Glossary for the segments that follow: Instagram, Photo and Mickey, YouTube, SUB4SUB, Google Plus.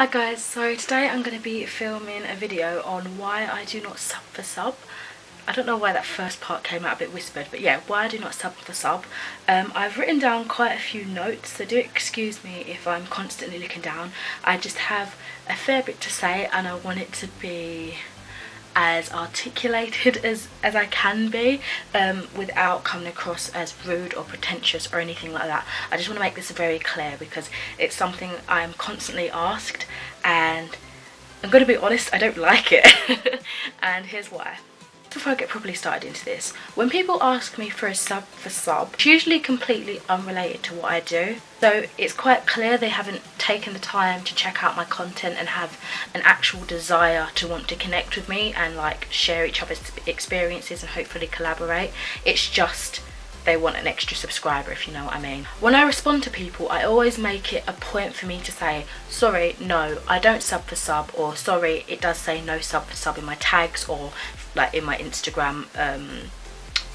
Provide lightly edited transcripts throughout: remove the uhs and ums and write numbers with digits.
Hi guys, so today I'm going to be filming a video on why I do not sub for sub. I don't know why that first part came out a bit whispered, but yeah, why I do not sub for sub. I've written down quite a few notes, so do excuse me if I'm constantly looking down. I just have a fair bit to say and I want it to be as articulated as I can be without coming across as rude or pretentious or anything like that. I just want to make this very clear because it's something I'm constantly asked and I'm going to be honest, I don't like it and here's why. Before I get properly started into this, when people ask me for a sub for sub, it's usually completely unrelated to what I do. So it's quite clear they haven't taken the time to check out my content and have an actual desire to want to connect with me and like share each other's experiences and hopefully collaborate. It's just they want an extra subscriber, if you know what I mean. When I respond to people, I always make it a point for me to say, sorry, no, I don't sub for sub, or sorry, it does say no sub for sub in my tags or like in my Instagram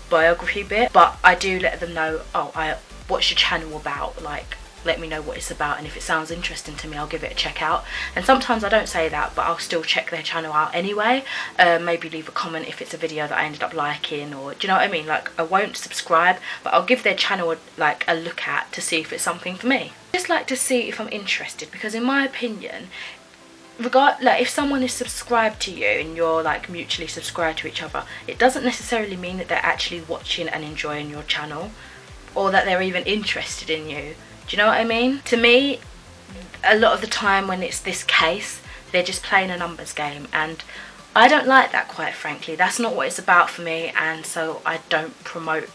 biography bit, but I do let them know, oh, what's your channel about? Like, let me know what it's about, and if it sounds interesting to me, I'll give it a check out. And sometimes I don't say that, but I'll still check their channel out anyway. Maybe leave a comment if it's a video that I ended up liking, or do you know what I mean? Like, I won't subscribe, but I'll give their channel a look at to see if it's something for me. I just like to see if I'm interested, because in my opinion, like if someone is subscribed to you and you're like mutually subscribed to each other, it doesn't necessarily mean that they're actually watching and enjoying your channel, or that they're even interested in you. Do you know what I mean? To me, a lot of the time when it's this case, they're just playing a numbers game, and I don't like that, quite frankly. That's not what it's about for me, and so I don't promote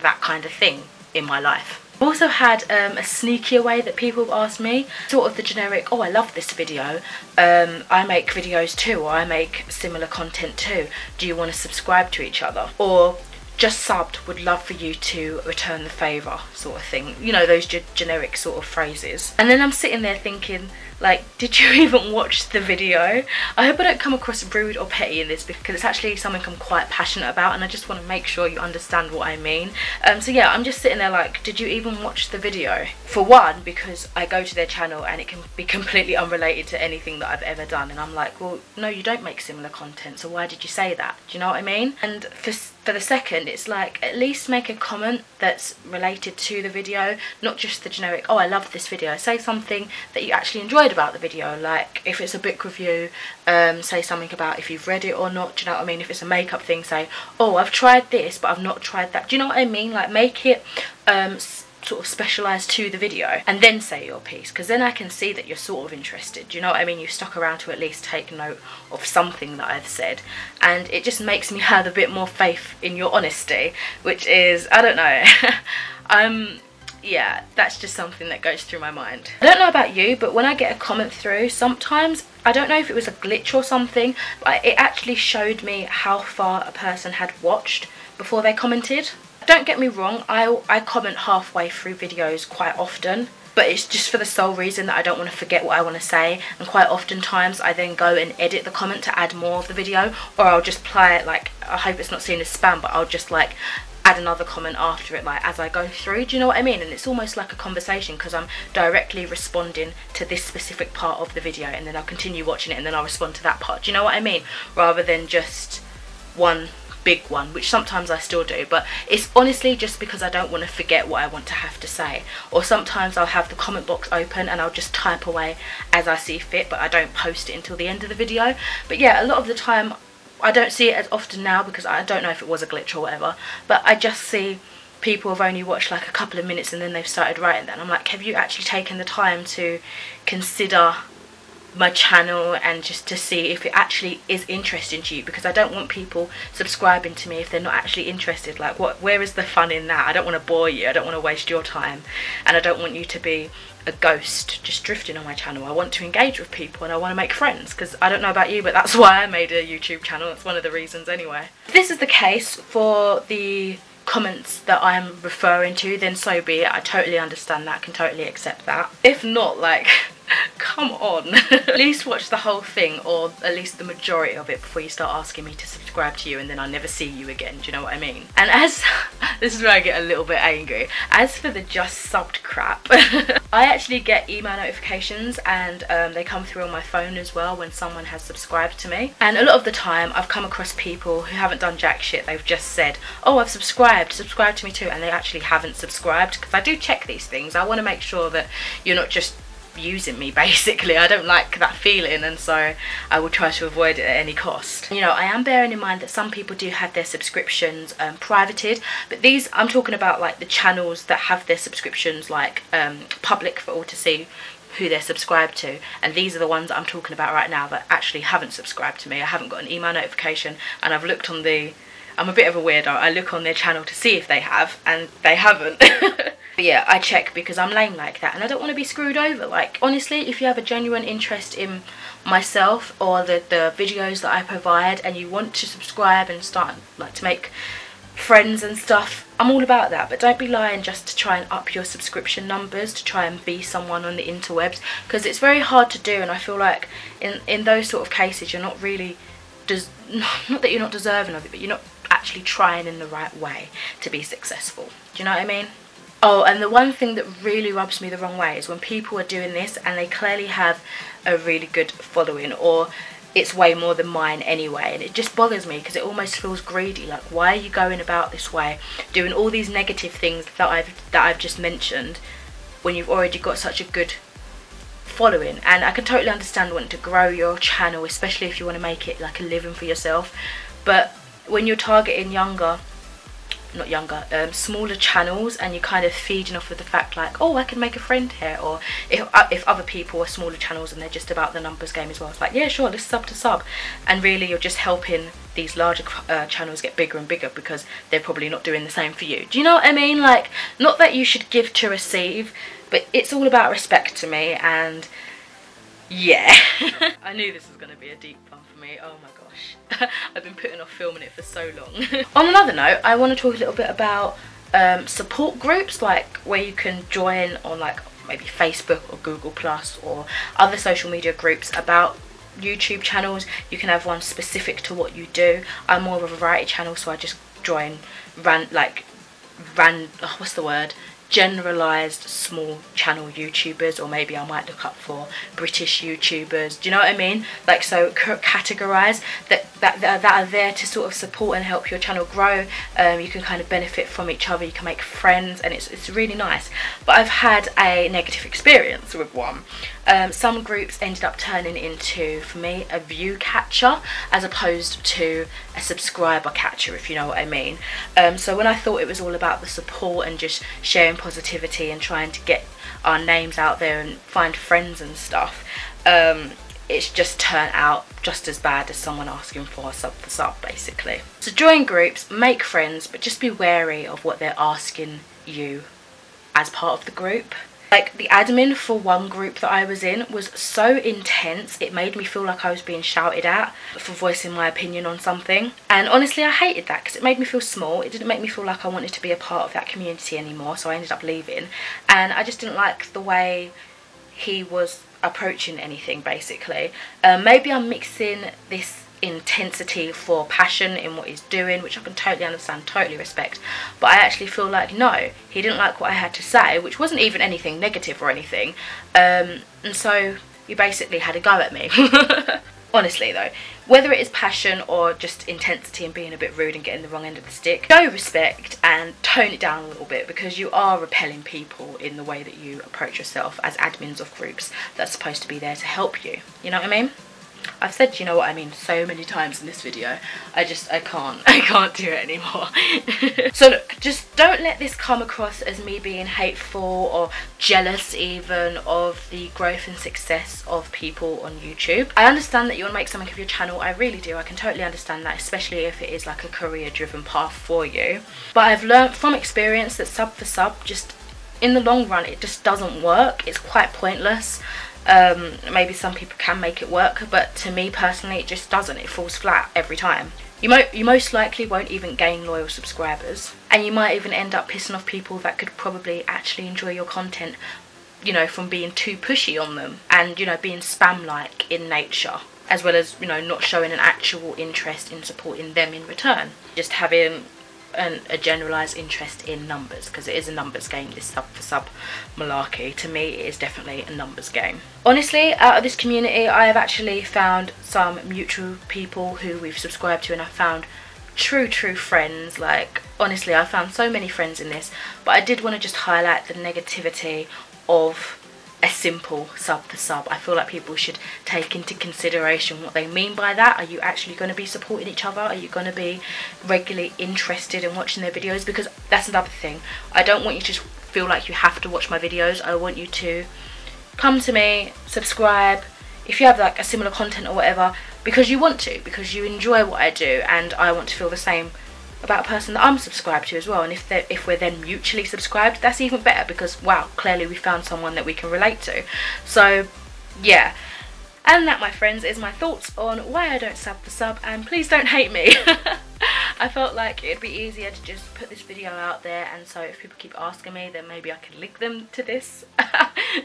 that kind of thing in my life. I've also had a sneakier way that people have asked me, sort of the generic, oh, I love this video, I make videos too, or I make similar content too, do you want to subscribe to each other? Or just subbed, would love for you to return the favour, sort of thing. You know, those generic sort of phrases. And then I'm sitting there thinking, like, did you even watch the video? I hope I don't come across rude or petty in this, because it's actually something I'm quite passionate about and I just want to make sure you understand what I mean. So yeah, I'm just sitting there like, did you even watch the video? For one, because I go to their channel and it can be completely unrelated to anything that I've ever done, and I'm like, well, no, you don't make similar content, so why did you say that? Do you know what I mean? And for the second, it's like, at least make a comment that's related to the video, not just the generic, oh, I love this video. Say something that you actually enjoyed about the video, like if it's a book review, say something about if you've read it or not, do you know what I mean? If it's a makeup thing, say, oh, I've tried this but I've not tried that. Do you know what I mean? Like, make it sort of specialised to the video and then say your piece, because then I can see that you're sort of interested. Do you know what I mean? You've stuck around to at least take note of something that I've said, and it just makes me have a bit more faith in your honesty, which is, I don't know. Yeah, that's just something that goes through my mind. I don't know about you, but when I get a comment through, sometimes, I don't know if it was a glitch or something, but it actually showed me how far a person had watched before they commented. Don't get me wrong, I comment halfway through videos quite often, but it's just for the sole reason that I don't want to forget what I want to say, and quite oftentimes I then go and edit the comment to add more of the video, or I'll just play it like, I hope it's not seen as spam, but I'll just like add another comment after it, like as I go through. Do you know what I mean? And it's almost like a conversation, because I'm directly responding to this specific part of the video, and then I'll continue watching it and then I'll respond to that part. Do you know what I mean? Rather than just one big one, which sometimes I still do, but it's honestly just because I don't want to forget what I want to have to say. Or sometimes I'll have the comment box open and I'll just type away as I see fit, but I don't post it until the end of the video. But yeah, a lot of the time, I don't see it as often now because I don't know if it was a glitch or whatever, but I just see people have only watched like a couple of minutes and then they've started writing that. I'm like, have you actually taken the time to consider my channel and just to see if it actually is interesting to you? Because I don't want people subscribing to me if they're not actually interested. Like, what, where is the fun in that? I don't want to bore you, I don't want to waste your time, and I don't want you to be a ghost just drifting on my channel. I want to engage with people and I want to make friends, because I don't know about you, but that's why I made a YouTube channel. That's one of the reasons anyway. If this is the case for the comments that I'm referring to, then so be it. I totally understand that, can totally accept that. If not, like Come on. At least watch the whole thing, or at least the majority of it, before you start asking me to subscribe to you and then I'll never see you again. Do you know what I mean? And as this is where I get a little bit angry, as for the just subbed crap, I actually get email notifications and they come through on my phone as well when someone has subscribed to me, and a lot of the time I've come across people who haven't done jack shit. They've just said, oh, I've subscribed to me too, and they actually haven't subscribed, because I do check these things. I want to make sure that you're not just using me, basically. I don't like that feeling, and so I will try to avoid it at any cost. You know, I am bearing in mind that some people do have their subscriptions privated, but these, I'm talking about like the channels that have their subscriptions like public for all to see who they're subscribed to, and these are the ones that I'm talking about right now that actually haven't subscribed to me. I haven't got an email notification, and I've looked on the, I'm a bit of a weirdo, I look on their channel to see if they have, and they haven't. But yeah, I check because I'm lame like that and I don't want to be screwed over. Like, honestly, if you have a genuine interest in myself or the videos that I provide and you want to subscribe and start like to make friends and stuff, I'm all about that. But don't be lying just to try and up your subscription numbers, to try and be someone on the interwebs, because it's very hard to do. And I feel like in those sort of cases, you're not really, not that you're not deserving of it, but you're not actually trying in the right way to be successful. Do you know what I mean? Oh, and the one thing that really rubs me the wrong way is when people are doing this and they clearly have a really good following, or it's way more than mine anyway, and it just bothers me because it almost feels greedy. Like, why are you going about this way, doing all these negative things that I've just mentioned when you've already got such a good following? And I can totally understand wanting to grow your channel, especially if you want to make it like a living for yourself, but when you're targeting smaller channels, and you're kind of feeding off with the fact like, oh, I can make a friend here, or if other people are smaller channels and they're just about the numbers game as well, it's like, yeah, sure, let's sub to sub, and really you're just helping these larger channels get bigger and bigger because they're probably not doing the same for you. Do you know what I mean? Like, not that you should give to receive, but it's all about respect to me. And yeah. I knew this was going to be a deep one for me. Oh my gosh. I've been putting off filming it for so long. On another note, I want to talk a little bit about support groups, like where you can join on like maybe Facebook or Google Plus or other social media groups about YouTube channels. You can have one specific to what you do. I'm more of a variety channel, so I just join generalized small channel YouTubers, or maybe I might look up for British YouTubers. Do you know what I mean? Like, so categorize that are there to sort of support and help your channel grow. You can kind of benefit from each other, you can make friends, and it's really nice. But I've had a negative experience with one. Some groups ended up turning into, for me, a view catcher as opposed to a subscriber catcher, if you know what I mean. So when I thought it was all about the support and just sharing positivity and trying to get our names out there and find friends and stuff, it's just turned out just as bad as someone asking for a sub for sub, basically. So join groups, make friends, but just be wary of what they're asking you as part of the group. Like, the admin for one group that I was in was so intense, it made me feel like I was being shouted at for voicing my opinion on something. And honestly, I hated that because it made me feel small. It didn't make me feel like I wanted to be a part of that community anymore, so I ended up leaving. And I just didn't like the way he was approaching anything, basically. Maybe I'm mixing this intensity for passion in what he's doing, which I can totally understand, totally respect, but I actually feel like, no, he didn't like what I had to say, which wasn't even anything negative or anything, and so he basically had a go at me. Honestly though, whether it is passion or just intensity and being a bit rude and getting the wrong end of the stick, show respect and tone it down a little bit, because you are repelling people in the way that you approach yourself as admins of groups that's supposed to be there to help you. You know what I mean? I've said, you know what I mean, so many times in this video. I can't do it anymore. So look, just don't let this come across as me being hateful or jealous even of the growth and success of people on YouTube. I understand that you want to make something of your channel. I really do. I can totally understand that, especially if it is like a career-driven path for you. But I've learned from experience that sub for sub, just in the long run, it just doesn't work. It's quite pointless. Maybe some people can make it work, but to me personally it just doesn't. It falls flat every time. You most likely won't even gain loyal subscribers, and you might even end up pissing off people that could probably actually enjoy your content you know, from being too pushy on them and, you know, being spam-like in nature, as well as, you know, not showing an actual interest in supporting them in return. Just having a generalised interest in numbers, because it is a numbers game, this sub-for-sub malarkey. To me, it is definitely a numbers game. Honestly, out of this community, I have actually found some mutual people who we've subscribed to, and I've found true friends. Like, honestly, I found so many friends in this, but I did want to just highlight the negativity of a simple sub-for-sub. I feel like people should take into consideration what they mean by that. Are you actually going to be supporting each other? Are you going to be regularly interested in watching their videos? Because that's another thing, I don't want you to just feel like you have to watch my videos. I want you to come to me, subscribe, if you have like a similar content or whatever, because you want to, because you enjoy what I do, and I want to feel the same about a person that I'm subscribed to as well. And if we're then mutually subscribed, that's even better, because wow, clearly we found someone that we can relate to. So yeah, and that, my friends, is my thoughts on why I don't sub for sub, and please don't hate me. I felt like it'd be easier to just put this video out there, and so if people keep asking me, then maybe I can link them to this.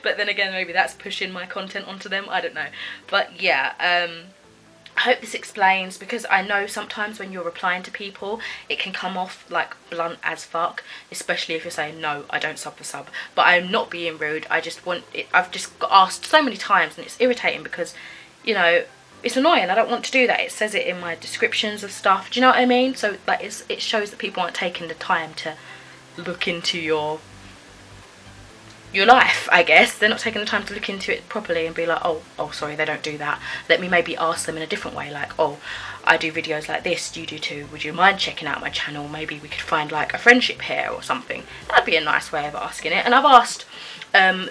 But then again, maybe that's pushing my content onto them, I don't know. But yeah, I hope this explains, because I know sometimes when you're replying to people, it can come off like blunt as fuck, especially if you're saying, no, I don't sub for sub. But I'm not being rude, I just want it. I've just got asked so many times, and it's irritating because, you know, it's annoying. I don't want to do that. It says it in my descriptions of stuff, do you know what I mean? So like, it shows that people aren't taking the time to look into your life, I guess. They're not taking the time to look into it properly and be like, oh sorry, they don't do that. Let me maybe ask them in a different way, like, oh, I do videos like this, you do too, would you mind checking out my channel? Maybe we could find like a friendship here or something. That'd be a nice way of asking it. And I've asked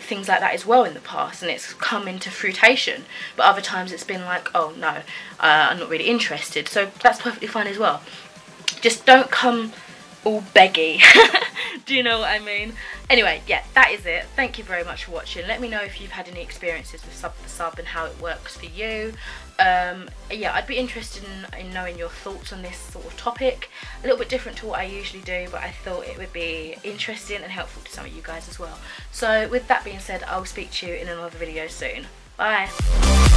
things like that as well in the past, and it's come into fruition. But other times it's been like, oh no, I'm not really interested. So that's perfectly fine as well. Just don't come all beggy. Do you know what I mean? Anyway, yeah, that is it. Thank you very much for watching. Let me know if you've had any experiences with sub for sub and how it works for you. Yeah, I'd be interested in knowing your thoughts on this sort of topic. A little bit different to what I usually do, but I thought it would be interesting and helpful to some of you guys as well. So with that being said, I'll speak to you in another video soon. Bye.